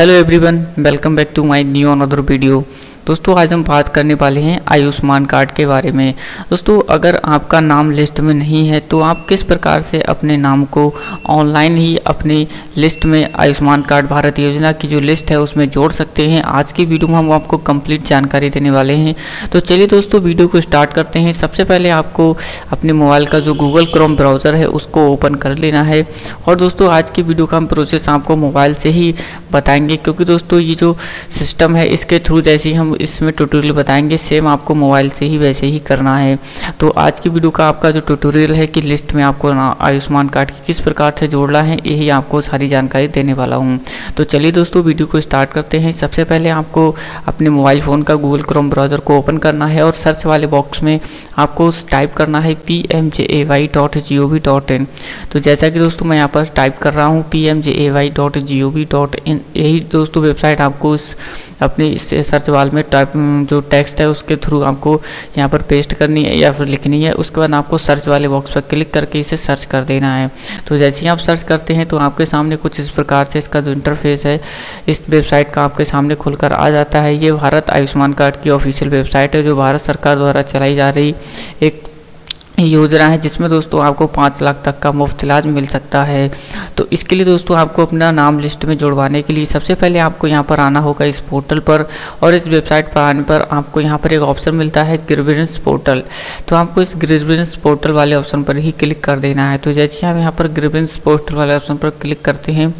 Hello everyone, welcome back to my new another video. दोस्तों, आज हम बात करने वाले हैं आयुष्मान कार्ड के बारे में। दोस्तों, अगर आपका नाम लिस्ट में नहीं है तो आप किस प्रकार से अपने नाम को ऑनलाइन ही अपनी लिस्ट में आयुष्मान कार्ड भारत योजना की जो लिस्ट है उसमें जोड़ सकते हैं। आज की वीडियो में हम आपको कंप्लीट जानकारी देने वाले हैं। तो चलिए दोस्तों, वीडियो को स्टार्ट करते हैं। सबसे पहले आपको अपने मोबाइल का जो गूगल क्रोम ब्राउज़र है उसको ओपन कर लेना है। और दोस्तों, आज की वीडियो का हम प्रोसेस आपको मोबाइल से ही बताएँगे, क्योंकि दोस्तों ये जो सिस्टम है इसके थ्रू जैसे हम इसमें ट्यूटोरियल बताएंगे, सेम आपको मोबाइल से ही वैसे ही करना है। तो आज की वीडियो का आपका जो ट्यूटोरियल है कि लिस्ट में आपको आयुष्मान कार्ड की किस प्रकार से जोड़ना है, यही आपको सारी जानकारी देने वाला हूं। तो चलिए दोस्तों, वीडियो को स्टार्ट करते हैं। सबसे पहले आपको अपने मोबाइल फ़ोन का गूगल क्रोम ब्राउज़र को ओपन करना है और सर्च वाले बॉक्स में आपको टाइप करना है pmjay.gov.in। तो जैसा कि दोस्तों मैं यहाँ पर टाइप कर रहा हूँ pmjay.gov.in, यही दोस्तों वेबसाइट आपको इस अपने इस सर्च वाल में टाइप जो टेक्स्ट है उसके थ्रू आपको यहाँ पर पेस्ट करनी है या फिर लिखनी है। उसके बाद आपको सर्च वाले बॉक्स पर क्लिक करके इसे सर्च कर देना है। तो जैसे ही आप सर्च करते हैं तो आपके सामने कुछ इस प्रकार से इसका जो इंटरफेस है इस वेबसाइट का आपके सामने खुलकर आ जाता है। ये भारत आयुष्मान कार्ड की ऑफिशियल वेबसाइट है, जो भारत सरकार द्वारा चलाई जा रही एक योजना है, जिसमें दोस्तों आपको 5 लाख तक का मुफ्त इलाज मिल सकता है। तो इसके लिए दोस्तों आपको अपना नाम लिस्ट में जुड़वाने के लिए सबसे पहले आपको यहाँ पर आना होगा इस पोर्टल पर, और इस वेबसाइट पर आने पर आपको यहाँ पर एक ऑप्शन मिलता है ग्रीवेंस पोर्टल। तो आपको इस ग्रीवेंस पोर्टल वाले ऑप्शन पर ही क्लिक कर देना है। तो जैसे आप यहाँ पर ग्रीवेंस पोर्टल वाले ऑप्शन पर क्लिक करते हैं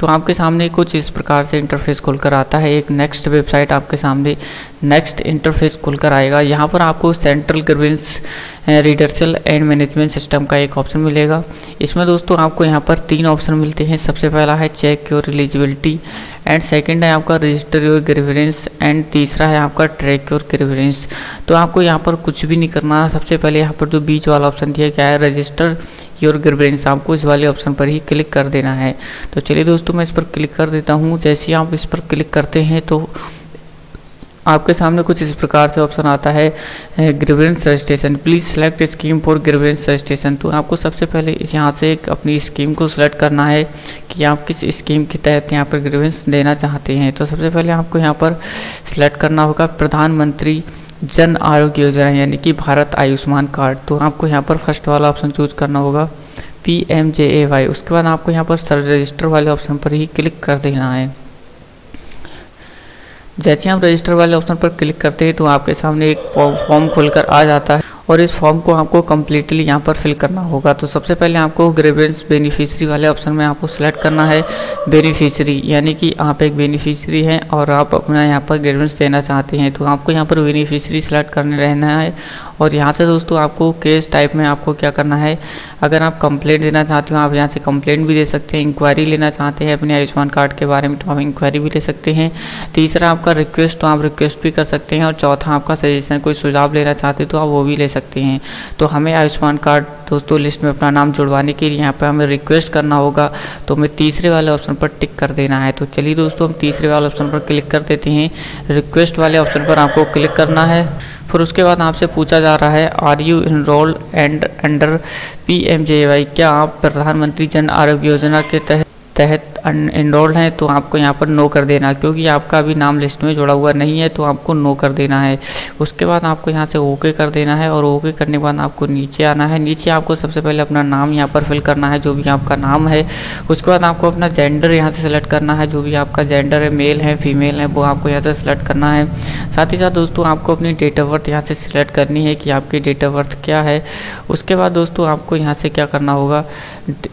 तो आपके सामने कुछ इस प्रकार से इंटरफेस खुलकर आता है। एक नेक्स्ट वेबसाइट आपके सामने नेक्स्ट इंटरफेस खुलकर आएगा। यहाँ पर आपको central grievance redressal and management system का एक ऑप्शन मिलेगा। इसमें दोस्तों आपको यहाँ पर 3 ऑप्शन मिलते हैं। सबसे पहला है check your eligibility, and second है आपका रजिस्टर योर ग्रीवेंस, एंड तीसरा है आपका ट्रैक योर ग्रीवेंस। तो आपको यहाँ पर कुछ भी नहीं करना। सबसे पहले यहाँ पर जो बीच वाला ऑप्शन दिया गया है रजिस्टर योर ग्रीवेंस, आपको इस वाले ऑप्शन पर ही क्लिक कर देना है। तो चलिए दोस्तों, मैं इस पर क्लिक कर देता हूँ। जैसे ही आप इस पर क्लिक करते हैं तो आपके सामने कुछ इस प्रकार से ऑप्शन आता है grievance registration, please select scheme for grievance registration. तो आपको सबसे पहले यहाँ से अपनी स्कीम को सिलेक्ट करना है कि आप किस स्कीम के तहत यहाँ पर ग्रीवेंस देना चाहते हैं। तो सबसे पहले आपको यहाँ पर सिलेक्ट करना होगा प्रधानमंत्री जन आरोग्य योजना, यानी कि भारत आयुष्मान कार्ड। तो आपको यहाँ पर फर्स्ट वाला ऑप्शन चूज करना होगा PMJAY। उसके बाद आपको यहाँ पर रजिस्टर वाले ऑप्शन पर ही क्लिक कर देना है। जैसे आप रजिस्टर वाले ऑप्शन पर क्लिक करते हैं तो आपके सामने एक फॉर्म खुलकर आ जाता है, और इस फॉर्म को आपको कम्प्लीटली यहाँ पर फिल करना होगा। तो सबसे पहले आपको ग्रीवेंस बेनिफिशरी वाले ऑप्शन में आपको सेलेक्ट करना है बेनिफिशरी, यानी कि आप एक बेनिफिशरी हैं और आप अपना यहाँ पर ग्रीवेंस देना चाहते हैं। तो आपको यहाँ पर बेनिफिशरी सेलेक्ट करने रहना है, और यहाँ से दोस्तों आपको केस टाइप में आपको क्या करना है, अगर आप कंप्लेंट देना चाहते हो आप यहाँ से कंप्लेंट भी दे सकते हैं, इंक्वायरी लेना चाहते हैं अपने आयुष्मान कार्ड के बारे में तो आप इंक्वायरी भी ले सकते हैं। तीसरा आपका रिक्वेस्ट, तो आप रिक्वेस्ट भी कर सकते हैं, और चौथा आपका सजेशन, कोई सुझाव लेना चाहते हो तो आप वो भी ले सकते हैं। तो हमें आयुष्मान कार्ड दोस्तों लिस्ट में अपना नाम जुड़वाने के लिए यहाँ पर हमें रिक्वेस्ट करना होगा, तो हमें तीसरे वाले ऑप्शन पर टिक कर देना है। तो चलिए दोस्तों, हम तीसरे वाले ऑप्शन पर क्लिक कर देते हैं। रिक्वेस्ट वाले ऑप्शन पर आपको क्लिक करना है। फिर उसके बाद आपसे पूछा जा रहा है are you enrolled and under PMJAY, क्या आप प्रधानमंत्री जन आरोग्य योजना के तहत एनरोल्ड हैं। तो आपको यहाँ पर नो कर देना, क्योंकि आपका अभी नाम लिस्ट में जुड़ा हुआ नहीं है तो आपको नो कर देना है। उसके बाद आपको यहाँ से ओके कर देना है, और ओके करने के बाद आपको नीचे आना है। नीचे आपको सबसे पहले अपना नाम यहाँ पर फिल करना है, जो भी आपका नाम है। उसके बाद आपको अपना जेंडर यहाँ से सेलेक्ट करना है, जो भी आपका जेंडर है, मेल है फीमेल है, वो आपको यहाँ से सेलेक्ट करना है। साथ ही साथ दोस्तों आपको अपनी डेट ऑफ बर्थ यहाँ से सिलेक्ट करनी है कि आपकी डेट ऑफ बर्थ क्या है। उसके बाद दोस्तों आपको यहाँ से क्या करना होगा,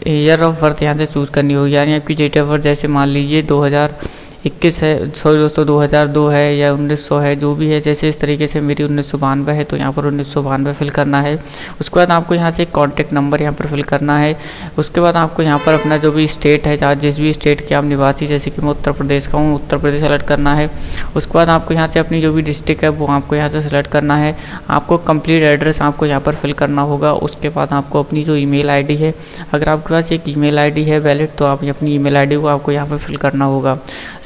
ईयर ऑफ बर्थ यहाँ से चूज़ करनी होगी, यानी आपकी डेट ऑफ बर्थ जैसे मान लीजिए 2021 है, सॉरी दोस्तों 2002 है या 1900 है, जो भी है। जैसे इस तरीके से मेरी 1992 है तो यहाँ पर 1992 फिल करना है। उसके बाद आपको यहाँ से कॉन्टैक्ट नंबर यहाँ पर फिल करना है। उसके बाद आपको यहाँ पर अपना जो भी स्टेट है, जिस भी स्टेट के आप निवासी, जैसे कि मैं उत्तर प्रदेश का हूँ, उत्तर प्रदेश सेलेक्ट करना है। उसके बाद आपको यहाँ से अपनी जो भी डिस्ट्रिक्ट है वो आपको यहाँ से सेलेक्ट करना है। आपको कंप्लीट एड्रेस आपको यहाँ पर फिल करना होगा। उसके बाद आपको अपनी जो ईमेल आईडी है, अगर आपके पास एक ईमेल आईडी है वैलिड, तो आप अपनी ईमेल आईडी को आपको यहाँ पर फिल करना होगा।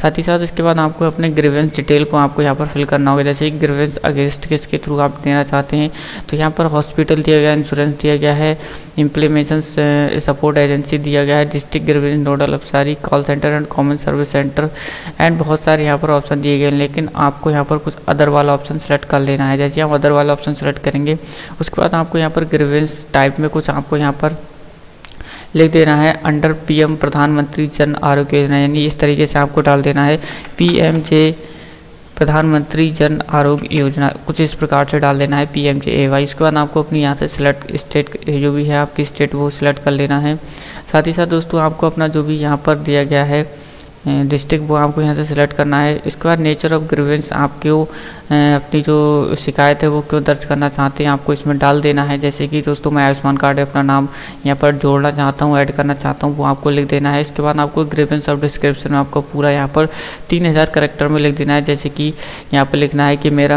साथ ही साथ इसके बाद आपको अपने ग्रीवेंस डिटेल को आपको यहाँ पर फिल करना होगा। जैसे ग्रीवेंस अगेंस्ट केस के थ्रू आप देना चाहते हैं तो यहाँ पर हॉस्पिटल दिया गया, इंश्योरेंस दिया गया है, इम्प्लीमेंटेशन सपोर्ट एजेंसी दिया गया है, डिस्ट्रिक्ट ग्रीवेंस नोडल अफसरी, call centre and common service centre and बहुत सारे यहाँ पर ऑप्शन दिए गए हैं। लेकिन आपको यहाँ पर कुछ अदर वाला ऑप्शन सेलेक्ट कर लेना है। जैसे आप अदर वाला ऑप्शन सेलेक्ट करेंगे उसके बाद आपको यहाँ पर ग्रीवेंस टाइप में कुछ आपको यहाँ पर लिख देना है अंडर पीएम प्रधानमंत्री जन आरोग्य योजना, यानी इस तरीके से आपको डाल देना है पीएमजे प्रधानमंत्री जन आरोग्य योजना, कुछ इस प्रकार से डाल देना है PMJAY। इसके बाद आपको अपनी यहाँ से सिलेक्ट स्टेट जो भी है आपकी स्टेट वो सिलेक्ट कर लेना है। साथ ही साथ दोस्तों आपको अपना जो भी यहाँ पर दिया गया है डिस्ट्रिक्ट वो आपको यहाँ से सिलेक्ट करना है। इसके बाद नेचर ऑफ ग्रीवेंस, आप क्यों अपनी जो शिकायत है वो क्यों दर्ज करना चाहते हैं आपको इसमें डाल देना है। जैसे कि दोस्तों मैं आयुष्मान कार्ड अपना नाम यहाँ पर जोड़ना चाहता हूँ, ऐड करना चाहता हूँ, वो आपको लिख देना है। इसके बाद आपको ग्रीवेंस ऑफ डिस्क्रिप्शन में आपको पूरा यहाँ पर 3000 करेक्टर में लिख देना है। जैसे कि यहाँ पर लिखना है कि मैं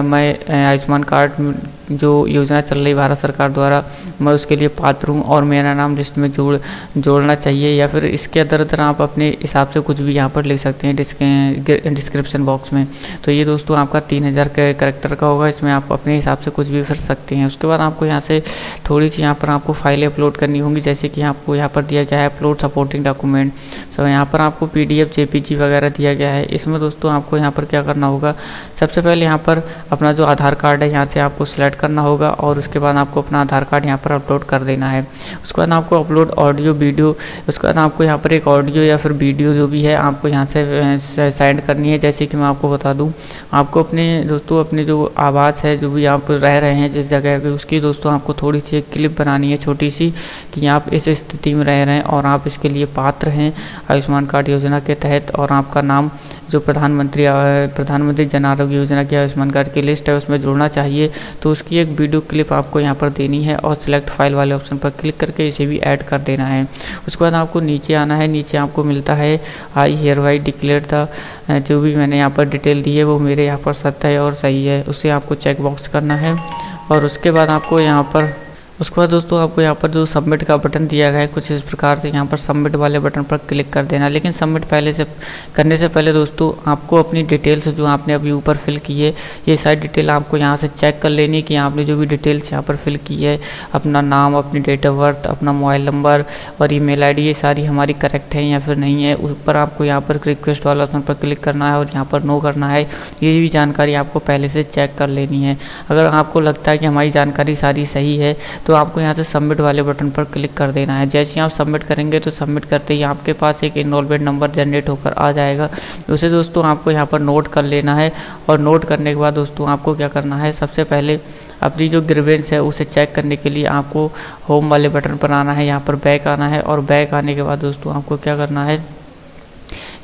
आयुष्मान कार्ड जो योजना चल रही भारत सरकार द्वारा मैं उसके लिए पात्र हूँ और मेरा नाम लिस्ट में जोड़ना चाहिए, या फिर इसके अदर अदर आप अपने हिसाब से कुछ भी यहाँ पर लिख सकते हैं डिस्क्रिप्शन बॉक्स में। तो ये दोस्तों आपका 3000 करैक्टर का होगा, इसमें आप अपने हिसाब से कुछ भी भर सकते हैं। उसके बाद आपको यहाँ से थोड़ी सी यहाँ पर आपको फाइलें अपलोड करनी होंगी। जैसे कि आपको यहाँ पर दिया गया है अपलोड सपोर्टिंग डॉक्यूमेंट, सो यहाँ पर आपको PDF JPG वगैरह दिया गया है। इसमें दोस्तों आपको यहाँ पर क्या करना होगा, सबसे पहले यहाँ पर अपना जो आधार कार्ड है यहाँ से आपको सिलेक्ट करना होगा और उसके बाद आपको अपना आधार कार्ड यहाँ पर अपलोड कर देना है। उसके बाद आपको अपलोड ऑडियो वीडियो, उसके बाद आपको यहाँ पर एक ऑडियो या फिर वीडियो जो भी है आपको यहाँ से सेंड करनी है। जैसे कि मैं आपको बता दूं, आपको अपने दोस्तों अपने जो आवाज़ है जो भी आप रह रहे हैं जिस जगह पे उसकी दोस्तों आपको थोड़ी सी एक क्लिप बनानी है छोटी सी कि आप इस स्थिति में रह रहे हैं और आप इसके लिए पात्र हैं आयुष्मान कार्ड योजना के तहत, और आपका नाम जो प्रधानमंत्री जन आरोग्य योजना की आयुष्मान कार्ड की लिस्ट है उसमें जोड़ना चाहिए। तो उसकी एक वीडियो क्लिप आपको यहाँ पर देनी है और सिलेक्ट फाइल वाले ऑप्शन पर क्लिक करके इसे भी ऐड कर देना है। उसके बाद आपको नीचे आना है, नीचे आपको मिलता है आई हेयरबाई डिक्लेयर था, जो भी मैंने यहाँ पर डिटेल दी है वो मेरे यहाँ पर सत्य है और सही है, उसे आपको चेक बॉक्स करना है। और उसके बाद आपको यहाँ पर उसके बाद दोस्तों आपको यहाँ पर जो सबमिट का बटन दिया गया है कुछ इस प्रकार से यहाँ पर सबमिट वाले बटन पर क्लिक कर देना। लेकिन सबमिट पहले से करने से पहले दोस्तों आपको अपनी डिटेल्स जो आपने अभी ऊपर फिल की है ये सारी डिटेल आपको यहाँ से चेक कर लेनी है कि आपने जो भी डिटेल्स यहाँ पर फिल की है, अपना नाम, अपनी डेट ऑफ बर्थ, अपना मोबाइल नंबर और email ID, ये सारी हमारी करेक्ट है या फिर नहीं है। उस पर आपको यहाँ पर रिक्वेस्ट वाला ऑप्शन पर क्लिक करना है और यहाँ पर नो करना है। ये भी जानकारी आपको पहले से चेक कर लेनी है। अगर आपको लगता है कि हमारी जानकारी सारी सही है तो आपको यहाँ से सबमिट वाले बटन पर क्लिक कर देना है। जैसे ही आप सबमिट करेंगे तो सबमिट करते ही आपके पास एक इनरोलमेंट नंबर जनरेट होकर आ जाएगा, उसे दोस्तों आपको यहाँ पर नोट कर लेना है। और नोट करने के बाद दोस्तों आपको क्या करना है, सबसे पहले अपनी जो ग्रीवेंस है उसे चेक करने के लिए आपको होम वाले बटन पर आना है, यहाँ पर बैक आना है और बैक आने के बाद दोस्तों आपको क्या करना है,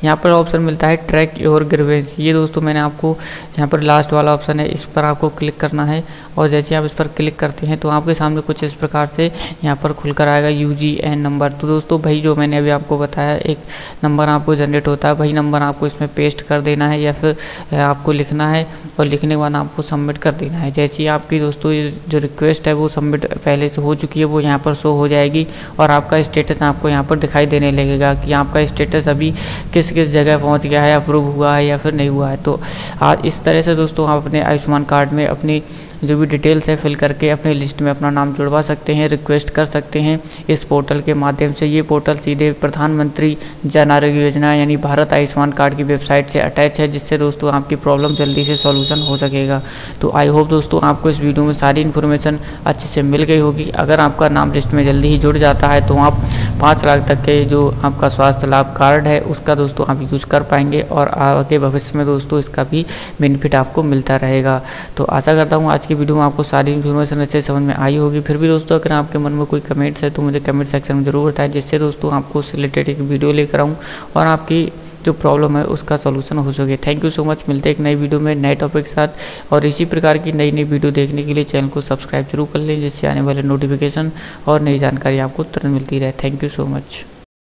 यहाँ पर ऑप्शन मिलता है ट्रैक योर ग्रीवेंस। ये दोस्तों मैंने आपको यहाँ पर लास्ट वाला ऑप्शन है इस पर आपको क्लिक करना है और जैसे आप इस पर क्लिक करते हैं तो आपके सामने कुछ इस प्रकार से यहाँ पर खुलकर आएगा UGN नंबर। तो दोस्तों भाई जो मैंने अभी आपको बताया एक नंबर आपको जनरेट होता है, वही नंबर आपको इसमें पेस्ट कर देना है या फिर आपको लिखना है और लिखने के बाद आपको सबमिट कर देना है। जैसे ही आपकी दोस्तों ये जो रिक्वेस्ट है वो सबमिट पहले से हो चुकी है वो यहाँ पर शो हो जाएगी और आपका स्टेटस आपको यहाँ पर दिखाई देने लगेगा कि आपका स्टेटस अभी किस जगह पहुंच गया है, अप्रूव हुआ है या फिर नहीं हुआ है। तो आज इस तरह से दोस्तों आप अपने आयुष्मान कार्ड में अपनी जो भी डिटेल्स है फिल करके अपने लिस्ट में अपना नाम जुड़वा सकते हैं, रिक्वेस्ट कर सकते हैं इस पोर्टल के माध्यम से। ये पोर्टल सीधे प्रधानमंत्री जन आरोग्य योजना यानी भारत आयुष्मान कार्ड की वेबसाइट से अटैच है, जिससे दोस्तों आपकी प्रॉब्लम जल्दी से सॉल्यूशन हो सकेगा। तो आई होप दोस्तों आपको इस वीडियो में सारी इन्फॉर्मेशन अच्छे से मिल गई होगी। अगर आपका नाम लिस्ट में जल्दी ही जुड़ जाता है तो आप 5 लाख तक के जो आपका स्वास्थ्य लाभ कार्ड है उसका दोस्तों आप यूज़ कर पाएंगे और आगे भविष्य में दोस्तों इसका भी बेनिफिट आपको मिलता रहेगा। तो आशा करता हूँ आज की वीडियो में आपको सारी इन्फॉर्मेशन अच्छे समझ में आई होगी। फिर भी दोस्तों अगर आपके मन में कोई कमेंट्स है तो मुझे कमेंट सेक्शन में ज़रूर बताएं, जिससे दोस्तों आपको उससे रिलेटेड एक वीडियो लेकर आऊँ और आपकी जो प्रॉब्लम है उसका सॉल्यूशन हो सके। थैंक यू सो मच, मिलते हैं एक नई वीडियो में नए टॉपिक के साथ और इसी प्रकार की नई नई वीडियो देखने के लिए चैनल को सब्सक्राइब जरूर कर लें, जिससे आने वाले नोटिफिकेशन और नई जानकारी आपको तुरंत मिलती रहे। Thank you so much.